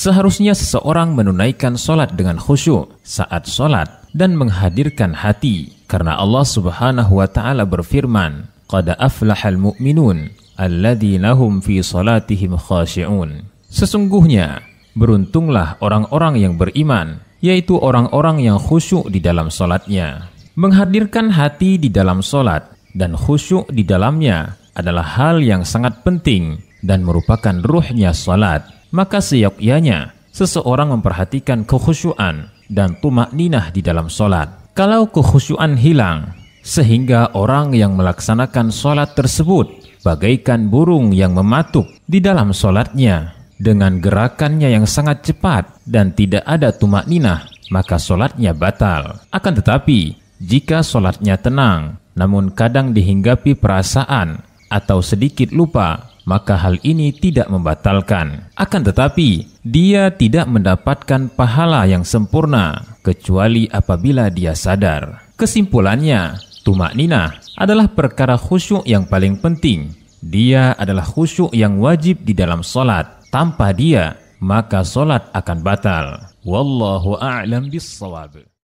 Seharusnya seseorang menunaikan sholat dengan khusyuk saat sholat dan menghadirkan hati, karena Allah Subhanahu wa Ta'ala berfirman, "Qad aflahal mu'minun alladzina hum fi salatihim khasyi'un." Sesungguhnya beruntunglah orang-orang yang beriman, yaitu orang-orang yang khusyuk di dalam sholatnya. Menghadirkan hati di dalam sholat dan khusyuk di dalamnya adalah hal yang sangat penting dan merupakan ruhnya sholat. Maka seyogyanya seseorang memperhatikan kekhusyuan dan tumakninah di dalam sholat. Kalau kekhusyuan hilang, sehingga orang yang melaksanakan sholat tersebut bagaikan burung yang mematuk di dalam sholatnya, dengan gerakannya yang sangat cepat dan tidak ada tumakninah, maka sholatnya batal. Akan tetapi, jika sholatnya tenang, namun kadang dihinggapi perasaan atau sedikit lupa, maka hal ini tidak membatalkan. Akan tetapi, dia tidak mendapatkan pahala yang sempurna, kecuali apabila dia sadar. Kesimpulannya, tumakninah adalah perkara khusyuk yang paling penting. Dia adalah khusyuk yang wajib di dalam sholat. Tanpa dia, maka sholat akan batal. Wallahu a'lam bishshawab.